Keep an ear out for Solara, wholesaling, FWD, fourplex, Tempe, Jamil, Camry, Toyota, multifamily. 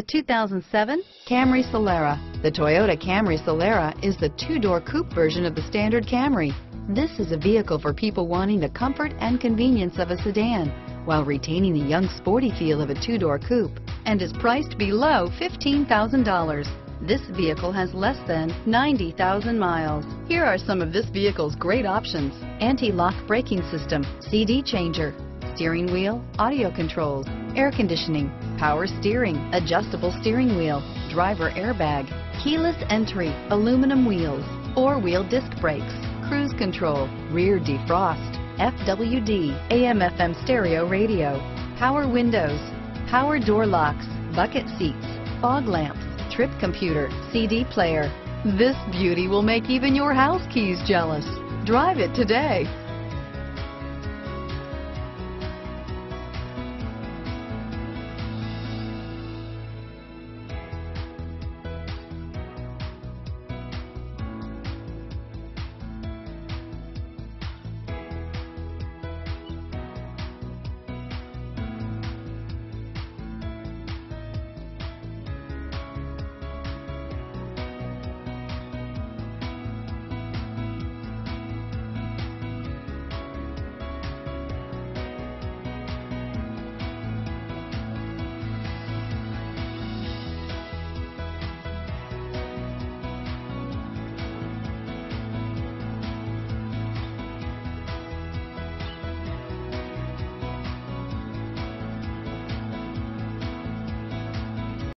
The 2007 Camry Solara. The Toyota Camry Solara is the two-door coupe version of the standard Camry. This is a vehicle for people wanting the comfort and convenience of a sedan while retaining the young sporty feel of a two-door coupe, and is priced below $15,000. This vehicle has less than 90,000 miles. Here are some of this vehicle's great options: anti-lock braking system, CD changer, steering wheel audio controls, air conditioning, power steering, adjustable steering wheel, driver airbag, keyless entry, aluminum wheels, four-wheel disc brakes, cruise control, rear defrost, FWD, AM/FM stereo radio, power windows, power door locks, bucket seats, fog lamps, trip computer, CD player. This beauty will make even your house keys jealous. Drive it today.